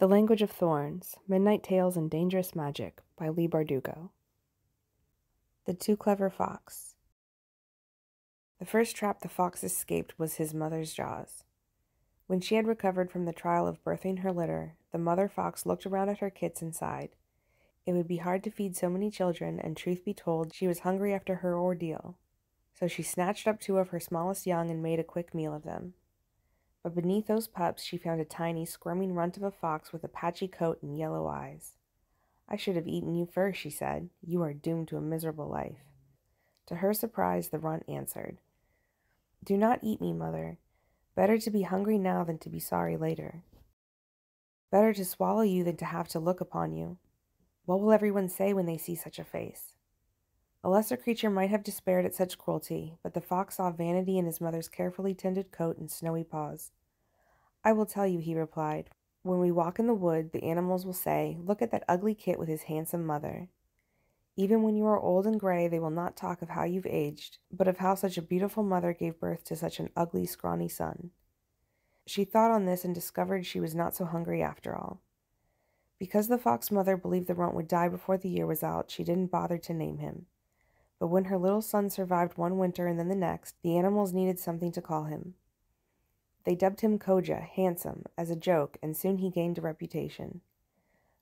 The Language of Thorns, Midnight Tales and Dangerous Magic by Leigh Bardugo. The Too Clever Fox. The first trap the fox escaped was his mother's jaws. When she had recovered from the trial of birthing her litter, the mother fox looked around at her kits and sighed. It would be hard to feed so many children, and truth be told, she was hungry after her ordeal. So she snatched up two of her smallest young and made a quick meal of them. But beneath those pups she found a tiny, squirming runt of a fox with a patchy coat and yellow eyes. "I should have eaten you first," she said. "You are doomed to a miserable life." To her surprise, the runt answered, "Do not eat me, mother. Better to be hungry now than to be sorry later. Better to swallow you than to have to look upon you. What will everyone say when they see such a face?" A lesser creature might have despaired at such cruelty, but the fox saw vanity in his mother's carefully tended coat and snowy paws. "I will tell you," he replied. "When we walk in the wood, the animals will say, 'Look at that ugly kit with his handsome mother.' Even when you are old and gray, they will not talk of how you've aged, but of how such a beautiful mother gave birth to such an ugly, scrawny son." She thought on this and discovered she was not so hungry after all. Because the fox mother believed the runt would die before the year was out, she didn't bother to name him. But when her little son survived one winter and then the next, the animals needed something to call him. They dubbed him Koja, handsome, as a joke, and soon he gained a reputation.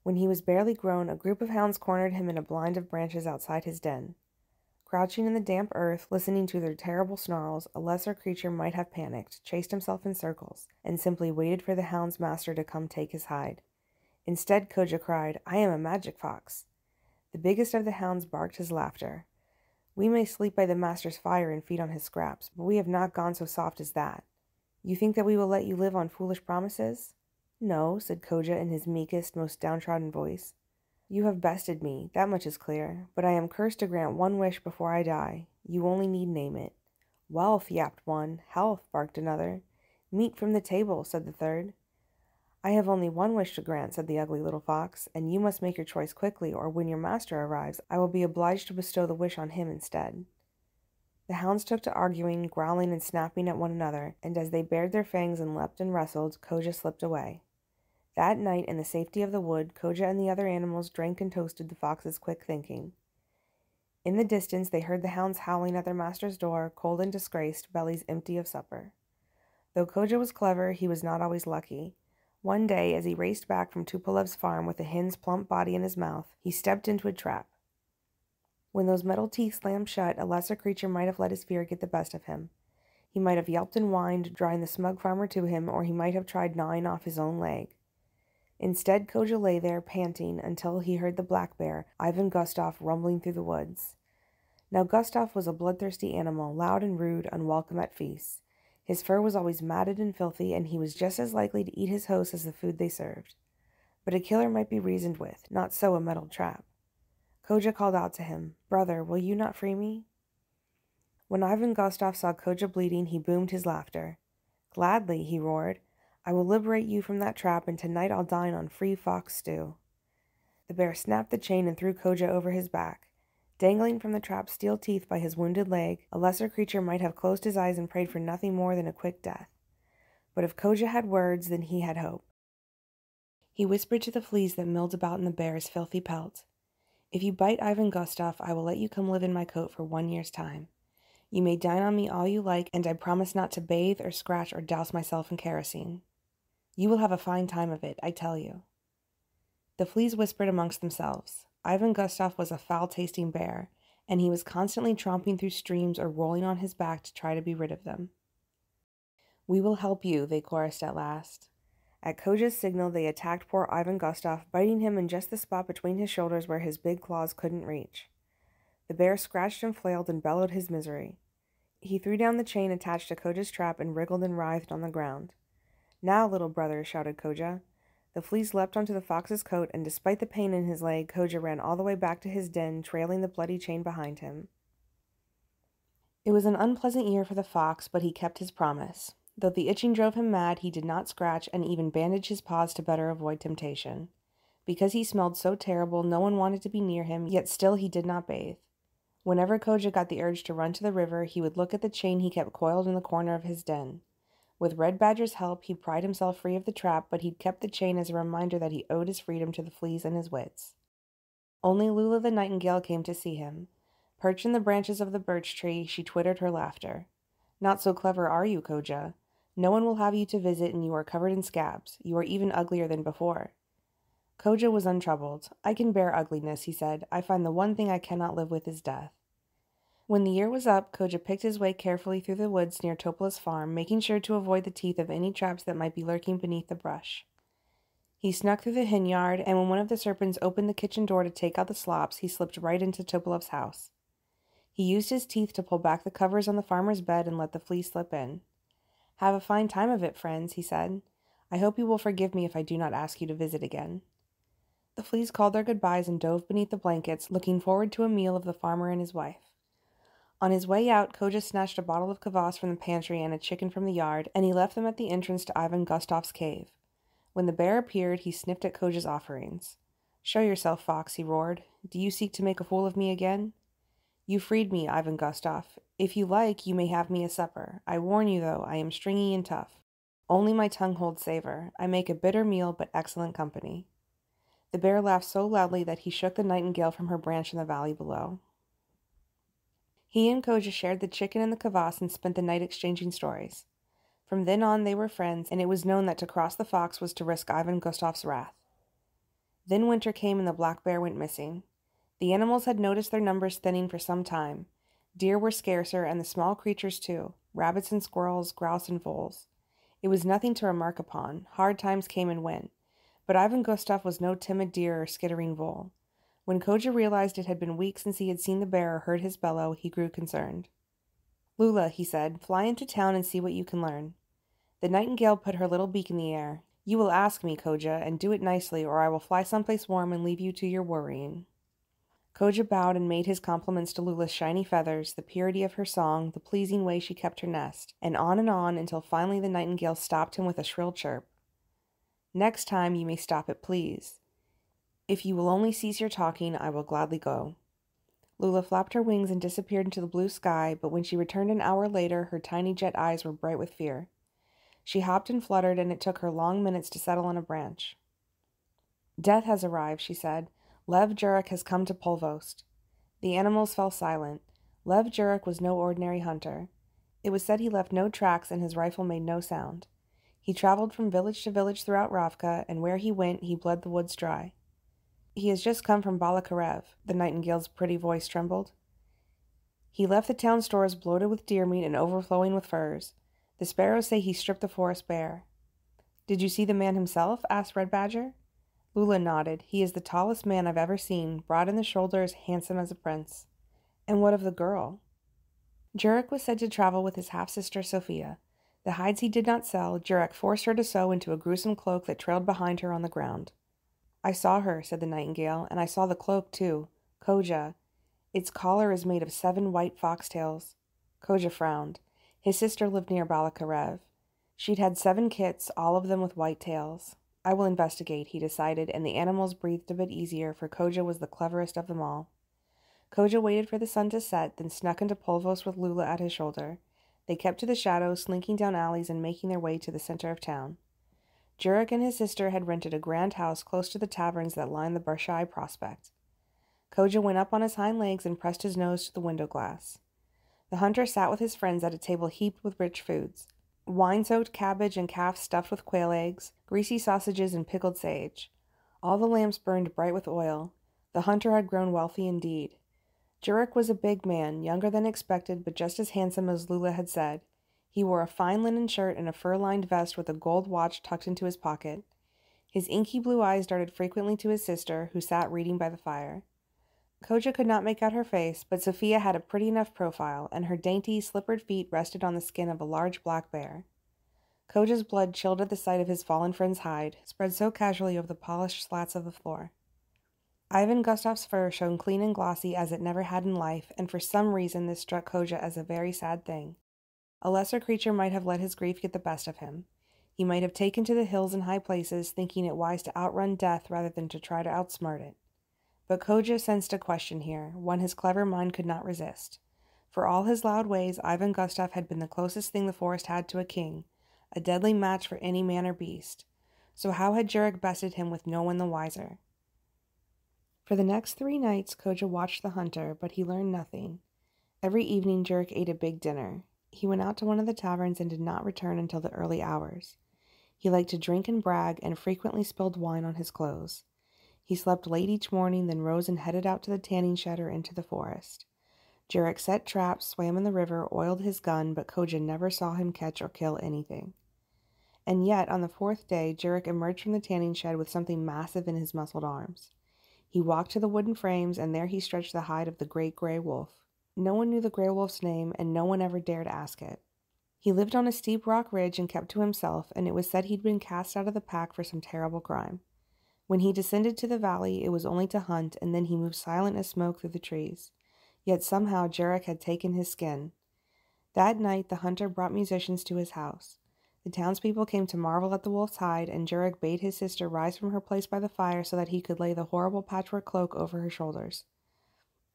When he was barely grown, a group of hounds cornered him in a blind of branches outside his den. Crouching in the damp earth, listening to their terrible snarls, a lesser creature might have panicked, chased himself in circles, and simply waited for the hound's master to come take his hide. Instead, Koja cried, "I am a magic fox." The biggest of the hounds barked his laughter. "We may sleep by the master's fire and feed on his scraps, but we have not gone so soft as that. You think that we will let you live on foolish promises?" "No," said Koja in his meekest, most downtrodden voice. "You have bested me, that much is clear, but I am cursed to grant one wish before I die. You only need name it." "Wealth," yapped one. "Health," barked another. "Meat from the table," said the third. "I have only one wish to grant," said the ugly little fox, "and you must make your choice quickly, or when your master arrives, I will be obliged to bestow the wish on him instead." The hounds took to arguing, growling, and snapping at one another, and as they bared their fangs and leapt and wrestled, Koja slipped away. That night, in the safety of the wood, Koja and the other animals drank and toasted the fox's quick thinking. In the distance, they heard the hounds howling at their master's door, cold and disgraced, bellies empty of supper. Though Koja was clever, he was not always lucky. One day, as he raced back from Tupolev's farm with the hen's plump body in his mouth, he stepped into a trap. When those metal teeth slammed shut, a lesser creature might have let his fear get the best of him. He might have yelped and whined, drawing the smug farmer to him, or he might have tried gnawing off his own leg. Instead, Koja lay there, panting, until he heard the black bear, Ivan Gustav, rumbling through the woods. Now Gustav was a bloodthirsty animal, loud and rude, unwelcome at feasts. His fur was always matted and filthy, and he was just as likely to eat his hosts as the food they served. But a killer might be reasoned with, not so a metal trap. Koja called out to him, "Brother, will you not free me?" When Ivan Gustav saw Koja bleeding, he boomed his laughter. "Gladly," he roared. "I will liberate you from that trap, and tonight I'll dine on free fox stew." The bear snapped the chain and threw Koja over his back. Dangling from the trap's steel teeth by his wounded leg, a lesser creature might have closed his eyes and prayed for nothing more than a quick death. But if Koja had words, then he had hope. He whispered to the fleas that milled about in the bear's filthy pelt, "If you bite Ivan Gustav, I will let you come live in my coat for 1 year's time. You may dine on me all you like, and I promise not to bathe or scratch or douse myself in kerosene. You will have a fine time of it, I tell you." The fleas whispered amongst themselves. Ivan Gustav was a foul-tasting bear, and he was constantly tromping through streams or rolling on his back to try to be rid of them. "We will help you," they chorused at last. At Koja's signal, they attacked poor Ivan Gustav, biting him in just the spot between his shoulders where his big claws couldn't reach. The bear scratched and flailed and bellowed his misery. He threw down the chain attached to Koja's trap and wriggled and writhed on the ground. "Now, little brother," shouted Koja. The fleas leapt onto the fox's coat, and despite the pain in his leg, Koja ran all the way back to his den, trailing the bloody chain behind him. It was an unpleasant year for the fox, but he kept his promise. Though the itching drove him mad, he did not scratch, and even bandaged his paws to better avoid temptation. Because he smelled so terrible, no one wanted to be near him, yet still he did not bathe. Whenever Koja got the urge to run to the river, he would look at the chain he kept coiled in the corner of his den. With Red Badger's help, he pried himself free of the trap, but he'd kept the chain as a reminder that he owed his freedom to the fleas and his wits. Only Lula the Nightingale came to see him. Perched in the branches of the birch tree, she twittered her laughter. "Not so clever are you, Koja? No one will have you to visit, and you are covered in scabs. You are even uglier than before." Koja was untroubled. "I can bear ugliness," he said. "I find the one thing I cannot live with is death." When the year was up, Koja picked his way carefully through the woods near Topolev's farm, making sure to avoid the teeth of any traps that might be lurking beneath the brush. He snuck through the henyard, and when one of the serpents opened the kitchen door to take out the slops, he slipped right into Topolev's house. He used his teeth to pull back the covers on the farmer's bed and let the flea slip in. "Have a fine time of it, friends," he said. "I hope you will forgive me if I do not ask you to visit again." The fleas called their goodbyes and dove beneath the blankets, looking forward to a meal of the farmer and his wife. On his way out, Koja snatched a bottle of kvass from the pantry and a chicken from the yard, and he left them at the entrance to Ivan Gustav's cave. When the bear appeared, he sniffed at Koja's offerings. "Show yourself, fox," he roared. "Do you seek to make a fool of me again? You freed me, Ivan Gustav. If you like, you may have me a supper. I warn you, though, I am stringy and tough. Only my tongue holds savor. I make a bitter meal, but excellent company." The bear laughed so loudly that he shook the nightingale from her branch in the valley below. He and Koja shared the chicken and the kvass and spent the night exchanging stories. From then on, they were friends, and it was known that to cross the fox was to risk Ivan Gustav's wrath. Then winter came and the black bear went missing. The animals had noticed their numbers thinning for some time. Deer were scarcer, and the small creatures too, rabbits and squirrels, grouse and voles. It was nothing to remark upon. Hard times came and went. But Ivan Gustav was no timid deer or skittering vole. When Koja realized it had been weeks since he had seen the bear or heard his bellow, he grew concerned. "Lula," he said, "fly into town and see what you can learn." The nightingale put her little beak in the air. "You will ask me, Koja, and do it nicely, or I will fly someplace warm and leave you to your worrying." Koja bowed and made his compliments to Lula's shiny feathers, the purity of her song, the pleasing way she kept her nest, and on until finally the nightingale stopped him with a shrill chirp. "Next time you may stop it, please. If you will only cease your talking, I will gladly go." Lula flapped her wings and disappeared into the blue sky, but when she returned an hour later, her tiny jet eyes were bright with fear. She hopped and fluttered, and it took her long minutes to settle on a branch. "Death has arrived," she said. "Lev Jurek has come to Polvost." The animals fell silent. Lev Jurek was no ordinary hunter. It was said he left no tracks and his rifle made no sound. He traveled from village to village throughout Ravka, and where he went, he bled the woods dry. "He has just come from Balakarev," the nightingale's pretty voice trembled. "He left the town stores bloated with deer meat and overflowing with furs. The sparrows say he stripped the forest bare." "Did you see the man himself?" asked Red Badger. Lula nodded. "He is the tallest man I've ever seen, broad in the shoulders, handsome as a prince." "And what of the girl?" Jurek was said to travel with his half-sister Sophia. The hides he did not sell, Jurek forced her to sew into a gruesome cloak that trailed behind her on the ground. "I saw her," said the nightingale, "and I saw the cloak, too. Koja. Its collar is made of 7 white foxtails." Koja frowned. His sister lived near Balakarev. She'd had 7 kits, all of them with white tails. "I will investigate," he decided, and the animals breathed a bit easier, for Koja was the cleverest of them all. Koja waited for the sun to set, then snuck into Polvost with Lula at his shoulder. They kept to the shadows, slinking down alleys and making their way to the center of town. Jurek and his sister had rented a grand house close to the taverns that lined the Burshai prospect. Koja went up on his hind legs and pressed his nose to the window glass. The hunter sat with his friends at a table heaped with rich foods: wine-soaked cabbage and calves stuffed with quail eggs, greasy sausages and pickled sage. All the lamps burned bright with oil. The hunter had grown wealthy indeed. Jurek was a big man, younger than expected, but just as handsome as Lula had said. He wore a fine linen shirt and a fur-lined vest with a gold watch tucked into his pocket. His inky blue eyes darted frequently to his sister, who sat reading by the fire. Koja could not make out her face, but Sophia had a pretty enough profile, and her dainty, slippered feet rested on the skin of a large black bear. Koja's blood chilled at the sight of his fallen friend's hide, spread so casually over the polished slats of the floor. Ivan Gustav's fur shone clean and glossy as it never had in life, and for some reason this struck Koja as a very sad thing. A lesser creature might have let his grief get the best of him. He might have taken to the hills and high places, thinking it wise to outrun death rather than to try to outsmart it. But Koja sensed a question here, one his clever mind could not resist. For all his loud ways, Ivan Gustav had been the closest thing the forest had to a king, a deadly match for any man or beast, so how had Jurek bested him with no one the wiser? For the next 3 nights, Koja watched the hunter, but he learned nothing. Every evening, Jurek ate a big dinner. He went out to one of the taverns and did not return until the early hours. He liked to drink and brag and frequently spilled wine on his clothes. He slept late each morning, then rose and headed out to the tanning shed or into the forest. Jurek set traps, swam in the river, oiled his gun, but Koja never saw him catch or kill anything. And yet, on the 4th day, Jurek emerged from the tanning shed with something massive in his muscled arms. He walked to the wooden frames, and there he stretched the hide of the great gray wolf. No one knew the gray wolf's name, and no one ever dared ask it. He lived on a steep rock ridge and kept to himself, and it was said he'd been cast out of the pack for some terrible crime. When he descended to the valley, it was only to hunt, and then he moved silent as smoke through the trees. Yet somehow Jurek had taken his skin. That night the hunter brought musicians to his house. The townspeople came to marvel at the wolf's hide, and Jurek bade his sister rise from her place by the fire so that he could lay the horrible patchwork cloak over her shoulders.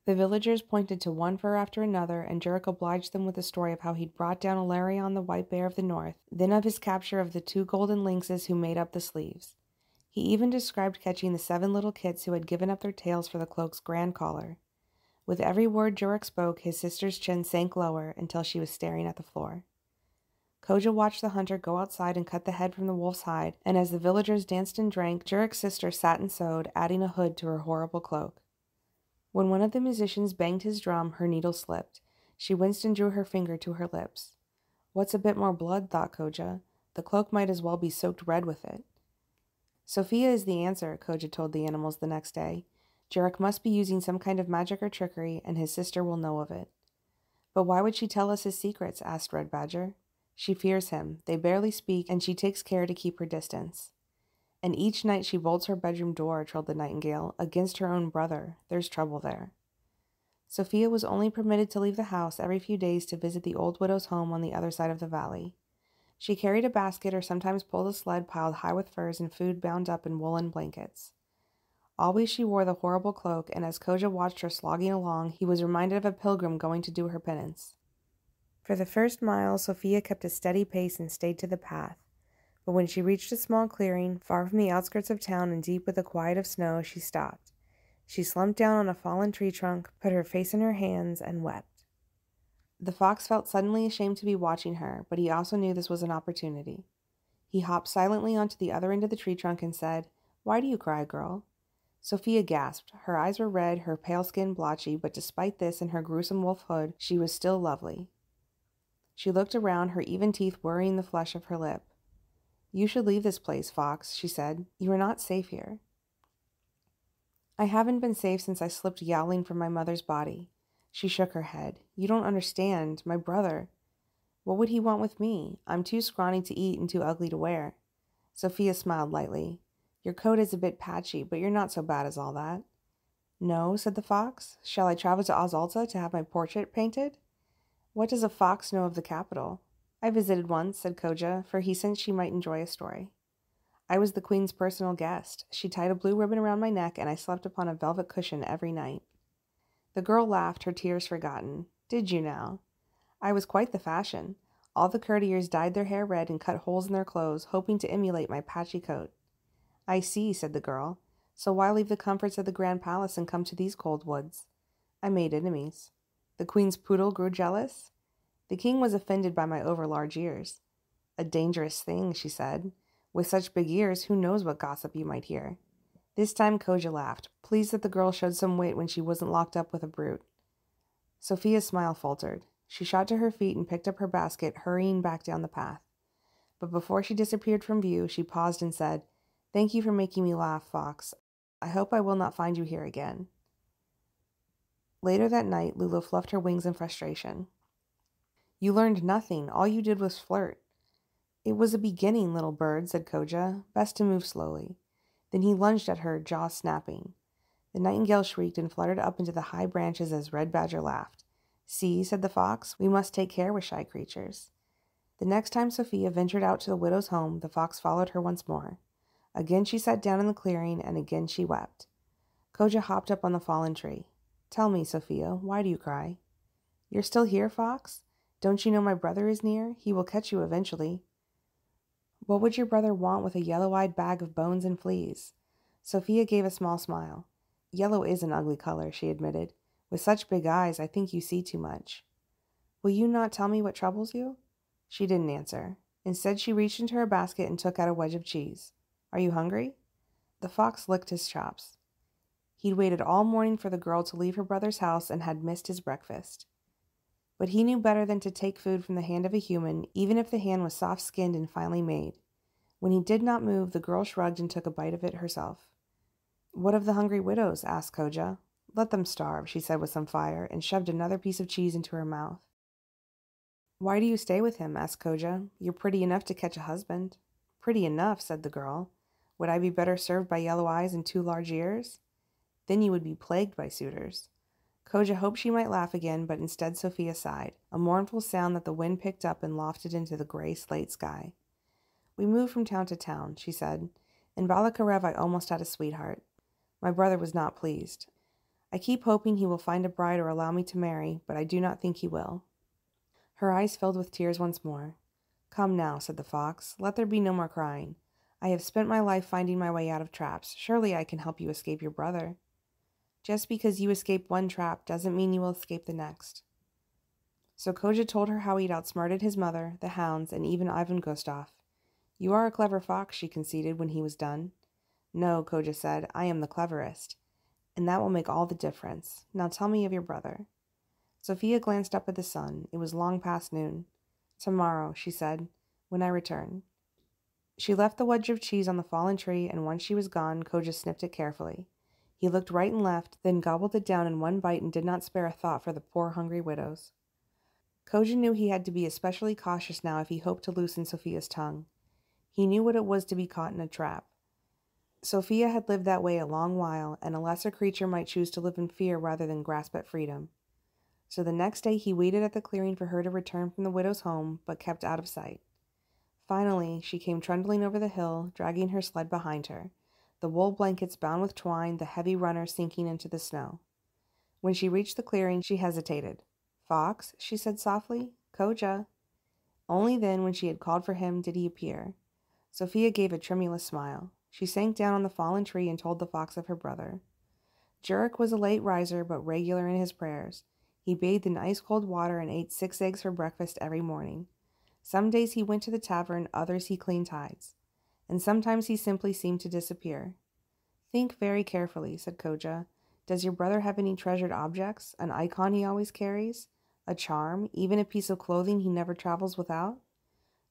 The villagers pointed to one fur after another, and Jurek obliged them with the story of how he'd brought down Alarion, the white bear of the north, then of his capture of the 2 golden lynxes who made up the sleeves. He even described catching the 7 little kits who had given up their tails for the cloak's grand collar. With every word Jurek spoke, his sister's chin sank lower until she was staring at the floor. Koja watched the hunter go outside and cut the head from the wolf's hide, and as the villagers danced and drank, Jurek's sister sat and sewed, adding a hood to her horrible cloak. When one of the musicians banged his drum, her needle slipped. She winced and drew her finger to her lips. What's a bit more blood, thought Koja. The cloak might as well be soaked red with it. Sophia is the answer, Koja told the animals the next day. Jurek must be using some kind of magic or trickery, and his sister will know of it. But why would she tell us his secrets? Asked Red Badger. She fears him. They barely speak, and she takes care to keep her distance. And each night she bolts her bedroom door, trilled the nightingale, against her own brother. There's trouble there. Sophia was only permitted to leave the house every few days to visit the old widow's home on the other side of the valley. She carried a basket or sometimes pulled a sled piled high with furs and food bound up in woolen blankets. Always she wore the horrible cloak, and as Koja watched her slogging along, he was reminded of a pilgrim going to do her penance. For the first mile, Sophia kept a steady pace and stayed to the path. But when she reached a small clearing, far from the outskirts of town and deep with the quiet of snow, she stopped. She slumped down on a fallen tree trunk, put her face in her hands, and wept. The fox felt suddenly ashamed to be watching her, but he also knew this was an opportunity. He hopped silently onto the other end of the tree trunk and said, "Why do you cry, girl?" Sophia gasped. Her eyes were red, her pale skin blotchy, but despite this and her gruesome wolf hood, she was still lovely. She looked around, her even teeth worrying the flesh of her lip. "You should leave this place, Fox," she said. "You are not safe here." "I haven't been safe since I slipped yowling from my mother's body." She shook her head. "You don't understand. My brother. What would he want with me? I'm too scrawny to eat and too ugly to wear." Sophia smiled lightly. "Your coat is a bit patchy, but you're not so bad as all that." "No," said the fox. "Shall I travel to Azalta to have my portrait painted?" "What does a fox know of the capital?" "I visited once," said Koja, for he sensed she might enjoy a story. "I was the queen's personal guest. She tied a blue ribbon around my neck, and I slept upon a velvet cushion every night." The girl laughed, her tears forgotten. "Did you now? I was quite the fashion. All the courtiers dyed their hair red and cut holes in their clothes, hoping to emulate my patchy coat." "I see," said the girl. "So why leave the comforts of the Grand Palace and come to these cold woods?" "I made enemies." "The queen's poodle grew jealous?" "The king was offended by my overlarge ears." "A dangerous thing," she said. "With such big ears, who knows what gossip you might hear." This time Koja laughed, pleased that the girl showed some wit when she wasn't locked up with a brute. Sophia's smile faltered. She shot to her feet and picked up her basket, hurrying back down the path. But before she disappeared from view, she paused and said, "Thank you for making me laugh, Fox. I hope I will not find you here again." Later that night, Lula fluffed her wings in frustration. "You learned nothing. All you did was flirt." "It was a beginning, little bird," said Koja. "Best to move slowly." Then he lunged at her, jaw snapping. The nightingale shrieked and fluttered up into the high branches as Red Badger laughed. "See," said the fox, "we must take care with shy creatures." The next time Sophia ventured out to the widow's home, the fox followed her once more. Again she sat down in the clearing, and again she wept. Koja hopped up on the fallen tree. "Tell me, Sophia, why do you cry?" "You're still here, Fox? Don't you know my brother is near? He will catch you eventually." What would your brother want with a yellow-eyed bag of bones and fleas? Sophia gave a small smile. Yellow is an ugly color, she admitted. With such big eyes, I think you see too much. Will you not tell me what troubles you? She didn't answer. Instead, she reached into her basket and took out a wedge of cheese. Are you hungry? The fox licked his chops. He'd waited all morning for the girl to leave her brother's house and had missed his breakfast. But he knew better than to take food from the hand of a human, even if the hand was soft-skinned and finely made. When he did not move, the girl shrugged and took a bite of it herself. What of the hungry widows? Asked Koja. Let them starve, she said with some fire, and shoved another piece of cheese into her mouth. Why do you stay with him? Asked Koja. You're pretty enough to catch a husband. Pretty enough, said the girl. Would I be better served by yellow eyes and two large ears? Then you would be plagued by suitors. Koja hoped she might laugh again, but instead Sophia sighed, a mournful sound that the wind picked up and lofted into the gray slate sky. We moved from town to town, she said. In Balakarev I almost had a sweetheart. My brother was not pleased. I keep hoping he will find a bride or allow me to marry, but I do not think he will. Her eyes filled with tears once more. Come now, said the fox. Let there be no more crying. I have spent my life finding my way out of traps. Surely I can help you escape your brother. Just because you escape one trap doesn't mean you will escape the next. So Koja told her how he'd outsmarted his mother, the hounds, and even Ivan Gustav. You are a clever fox, she conceded when he was done. No, Koja said, I am the cleverest. And that will make all the difference. Now tell me of your brother. Sophia glanced up at the sun. It was long past noon. Tomorrow, she said, when I return. She left the wedge of cheese on the fallen tree, and once she was gone, Koja sniffed it carefully. He looked right and left, then gobbled it down in one bite and did not spare a thought for the poor hungry widows. Koja knew he had to be especially cautious now if he hoped to loosen Sophia's tongue. He knew what it was to be caught in a trap. Sophia had lived that way a long while, and a lesser creature might choose to live in fear rather than grasp at freedom. So the next day he waited at the clearing for her to return from the widow's home, but kept out of sight. Finally, she came trundling over the hill, dragging her sled behind her, the wool blankets bound with twine, the heavy runner sinking into the snow. When she reached the clearing, she hesitated. Fox, she said softly, Koja. Only then, when she had called for him, did he appear. Sophia gave a tremulous smile. She sank down on the fallen tree and told the fox of her brother. Jurek was a late riser, but regular in his prayers. He bathed in ice-cold water and ate 6 eggs for breakfast every morning. Some days he went to the tavern, others he cleaned hides. And sometimes he simply seemed to disappear. Think very carefully, said Koja. Does your brother have any treasured objects, an icon he always carries, a charm, even a piece of clothing he never travels without?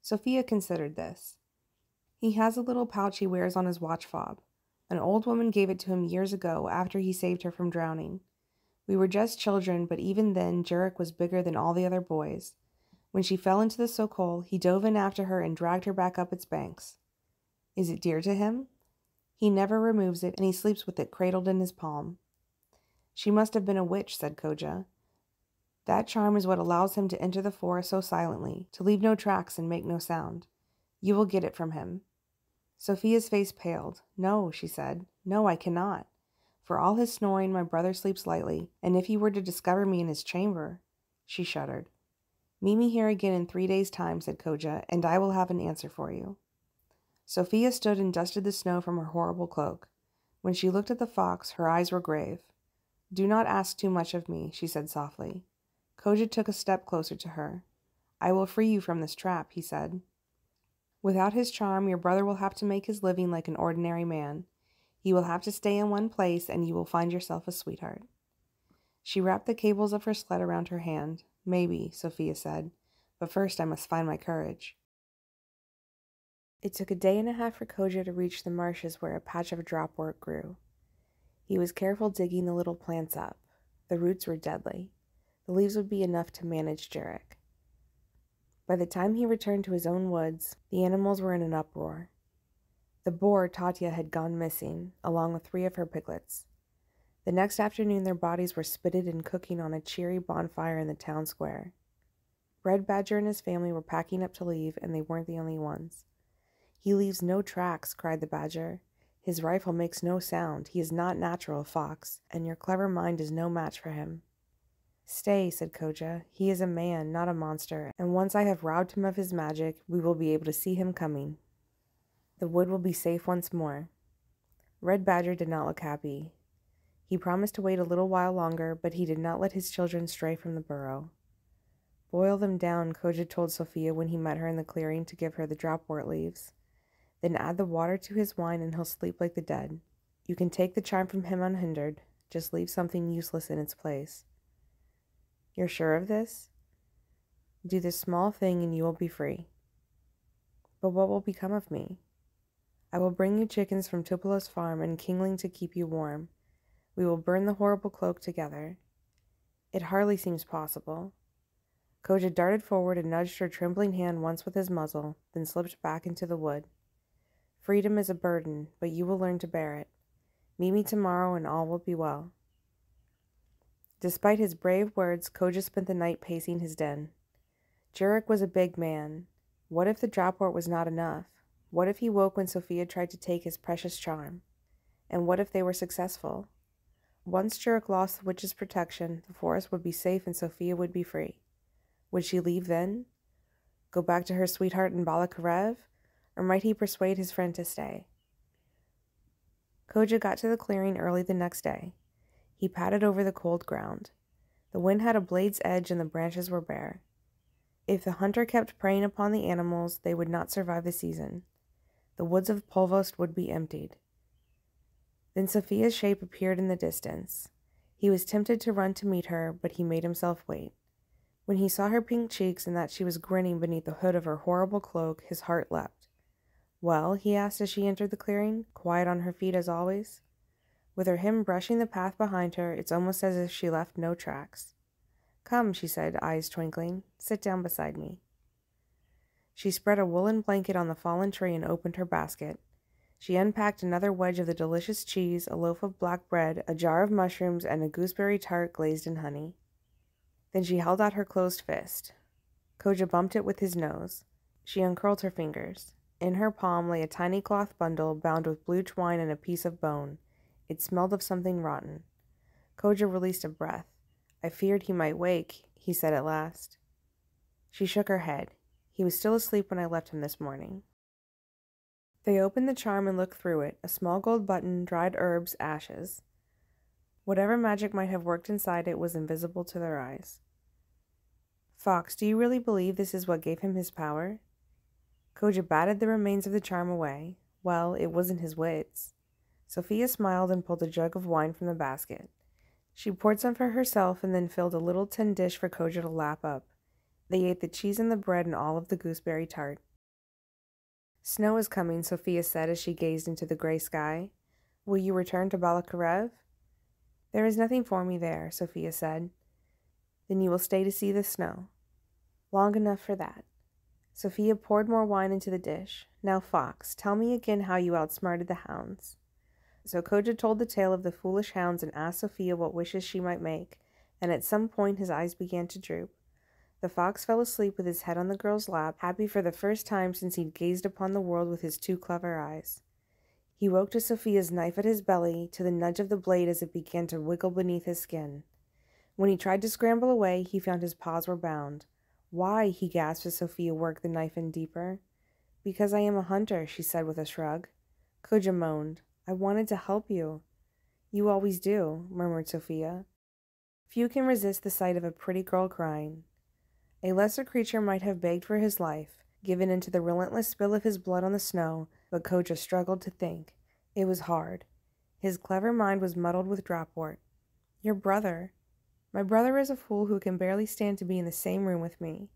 Sophia considered this. He has a little pouch he wears on his watch fob. An old woman gave it to him years ago after he saved her from drowning. We were just children, but even then Jurek was bigger than all the other boys. When she fell into the Sokol, he dove in after her and dragged her back up its banks. Is it dear to him? He never removes it, and he sleeps with it cradled in his palm. She must have been a witch, said Koja. That charm is what allows him to enter the forest so silently, to leave no tracks and make no sound. You will get it from him. Sophia's face paled. No, she said. No, I cannot. For all his snoring, my brother sleeps lightly, and if he were to discover me in his chamber... She shuddered. Meet me here again in 3 days' time, said Koja, and I will have an answer for you. Sophia stood and dusted the snow from her horrible cloak. When she looked at the fox, her eyes were grave. Do not ask too much of me, she said softly. Koja took a step closer to her. I will free you from this trap, he said. Without his charm, your brother will have to make his living like an ordinary man. He will have to stay in one place, and you will find yourself a sweetheart. She wrapped the cables of her sled around her hand. Maybe, Sophia said, but first I must find my courage. It took a day and a half for Koja to reach the marshes where a patch of dropwort grew. He was careful digging the little plants up. The roots were deadly. The leaves would be enough to manage Jurek. By the time he returned to his own woods, the animals were in an uproar. The boar Tatya had gone missing, along with 3 of her piglets. The next afternoon their bodies were spitted and cooking on a cheery bonfire in the town square. Red Badger and his family were packing up to leave, and they weren't the only ones. He leaves no tracks, cried the badger. His rifle makes no sound. He is not natural, fox, and your clever mind is no match for him. Stay, said Koja. He is a man, not a monster, and once I have robbed him of his magic, we will be able to see him coming. The wood will be safe once more. Red Badger did not look happy. He promised to wait a little while longer, but he did not let his children stray from the burrow. Boil them down, Koja told Sophia when he met her in the clearing to give her the dropwort leaves. Then add the water to his wine and he'll sleep like the dead. You can take the charm from him unhindered. Just leave something useless in its place. You're sure of this? Do this small thing and you will be free. But what will become of me? I will bring you chickens from Tupolev's farm and kingling to keep you warm. We will burn the horrible cloak together. It hardly seems possible. Koja darted forward and nudged her trembling hand once with his muzzle, then slipped back into the wood. Freedom is a burden, but you will learn to bear it. Meet me tomorrow and all will be well. Despite his brave words, Koja spent the night pacing his den. Jurek was a big man. What if the dropwort was not enough? What if he woke when Sophia tried to take his precious charm? And what if they were successful? Once Jurek lost the witch's protection, the forest would be safe and Sophia would be free. Would she leave then? Go back to her sweetheart in Balakarev? Or might he persuade his friend to stay? Koja got to the clearing early the next day. He padded over the cold ground. The wind had a blade's edge and the branches were bare. If the hunter kept preying upon the animals, they would not survive the season. The woods of Polvost would be emptied. Then Sophia's shape appeared in the distance. He was tempted to run to meet her, but he made himself wait. When he saw her pink cheeks and that she was grinning beneath the hood of her horrible cloak, his heart leapt. Well, he asked as she entered the clearing, quiet on her feet as always. With her hymn brushing the path behind her, it's almost as if she left no tracks. Come, she said, eyes twinkling. Sit down beside me. She spread a woolen blanket on the fallen tree and opened her basket. She unpacked another wedge of the delicious cheese, a loaf of black bread, a jar of mushrooms, and a gooseberry tart glazed in honey. Then she held out her closed fist. Koja bumped it with his nose. She uncurled her fingers. In her palm lay a tiny cloth bundle bound with blue twine and a piece of bone. It smelled of something rotten. Koja released a breath. I feared he might wake, he said at last. She shook her head. He was still asleep when I left him this morning. They opened the charm and looked through it, a small gold button, dried herbs, ashes. Whatever magic might have worked inside it was invisible to their eyes. Fox, do you really believe this is what gave him his power? Koja batted the remains of the charm away. Well, it wasn't his wits. Sophia smiled and pulled a jug of wine from the basket. She poured some for herself and then filled a little tin dish for Koja to lap up. They ate the cheese and the bread and all of the gooseberry tart. Snow is coming, Sophia said as she gazed into the gray sky. Will you return to Balakarev? There is nothing for me there, Sophia said. Then you will stay to see the snow. Long enough for that. Sophia poured more wine into the dish. Now, Fox, tell me again how you outsmarted the hounds. So Koja told the tale of the foolish hounds and asked Sophia what wishes she might make, and at some point his eyes began to droop. The fox fell asleep with his head on the girl's lap, happy for the first time since he'd gazed upon the world with his too clever eyes. He woke to Sophia's knife at his belly, to the nudge of the blade as it began to wiggle beneath his skin. When he tried to scramble away, he found his paws were bound. Why, he gasped as Sophia worked the knife in deeper. Because I am a hunter, she said with a shrug. Koja moaned. I wanted to help you. You always do, murmured Sophia. Few can resist the sight of a pretty girl crying. A lesser creature might have begged for his life, given into the relentless spill of his blood on the snow, but Koja struggled to think. It was hard. His clever mind was muddled with dropwort. Your brother. My brother is a fool who can barely stand to be in the same room with me.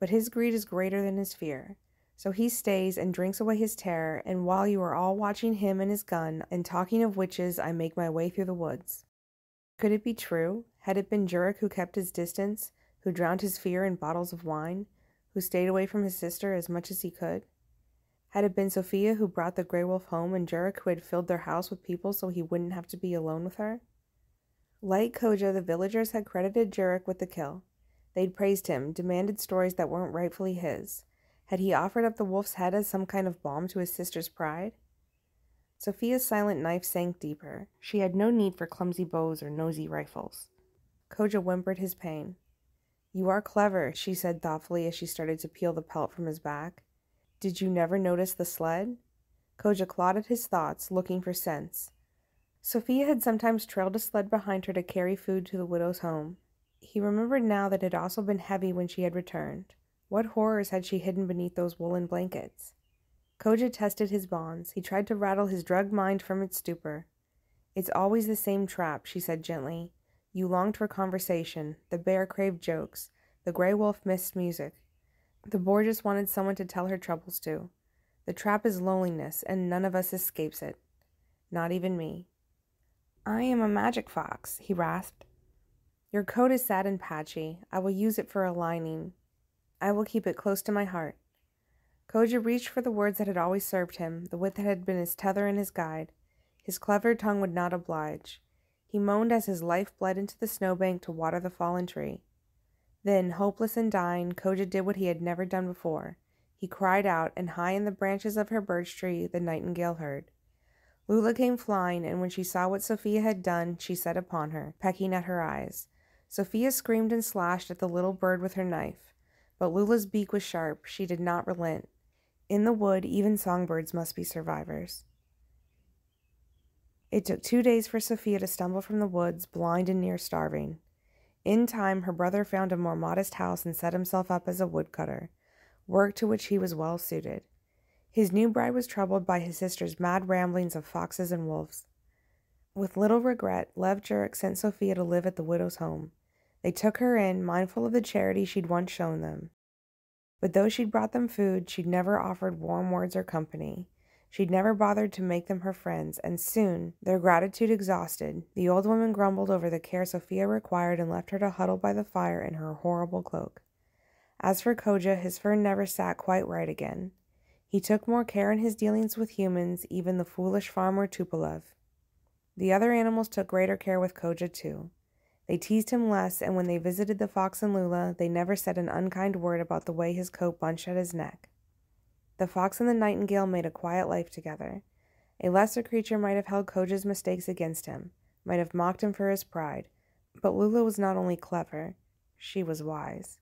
But his greed is greater than his fear. So he stays and drinks away his terror, and while you are all watching him and his gun, and talking of witches, I make my way through the woods. Could it be true? Had it been Jurek who kept his distance, who drowned his fear in bottles of wine, who stayed away from his sister as much as he could? Had it been Sophia who brought the Grey Wolf home, and Jurek who had filled their house with people so he wouldn't have to be alone with her? Like Koja, the villagers had credited Jurek with the kill. They'd praised him, demanded stories that weren't rightfully his. Had he offered up the wolf's head as some kind of balm to his sister's pride? Sophia's silent knife sank deeper. She had no need for clumsy bows or nosy rifles. Koja whimpered his pain. You are clever, she said thoughtfully as she started to peel the pelt from his back. Did you never notice the sled? Koja clawed at his thoughts, looking for sense. Sophia had sometimes trailed a sled behind her to carry food to the widow's home. He remembered now that it had also been heavy when she had returned. What horrors had she hidden beneath those woolen blankets? Koja tested his bonds. He tried to rattle his drugged mind from its stupor. "It's always the same trap," she said gently. "You longed for conversation. The bear craved jokes. The gray wolf missed music. The boar just wanted someone to tell her troubles to. The trap is loneliness, and none of us escapes it. Not even me." "I am a magic fox," he rasped. "Your coat is sad and patchy. I will use it for a lining. I will keep it close to my heart." Koja reached for the words that had always served him, the wit that had been his tether and his guide. His clever tongue would not oblige. He moaned as his life bled into the snowbank to water the fallen tree. Then, hopeless and dying, Koja did what he had never done before. He cried out, and high in the branches of her birch tree, the nightingale heard. Lula came flying, and when she saw what Sophia had done, she set upon her, pecking at her eyes. Sophia screamed and slashed at the little bird with her knife. But Lula's beak was sharp. She did not relent. In the wood, even songbirds must be survivors. It took 2 days for Sophia to stumble from the woods, blind and near starving. In time, her brother found a more modest house and set himself up as a woodcutter, work to which he was well suited. His new bride was troubled by his sister's mad ramblings of foxes and wolves. With little regret, Lev Jurek sent Sophia to live at the widow's home. They took her in, mindful of the charity she'd once shown them. But though she'd brought them food, she'd never offered warm words or company. She'd never bothered to make them her friends, and soon, their gratitude exhausted, the old woman grumbled over the care Sophia required and left her to huddle by the fire in her horrible cloak. As for Koja, his fur never sat quite right again. He took more care in his dealings with humans, even the foolish farmer Tupolev. The other animals took greater care with Koja, too. They teased him less, and when they visited the fox and Lula, they never said an unkind word about the way his coat bunched at his neck. The fox and the nightingale made a quiet life together. A lesser creature might have held Koja's mistakes against him, might have mocked him for his pride, but Lula was not only clever, she was wise.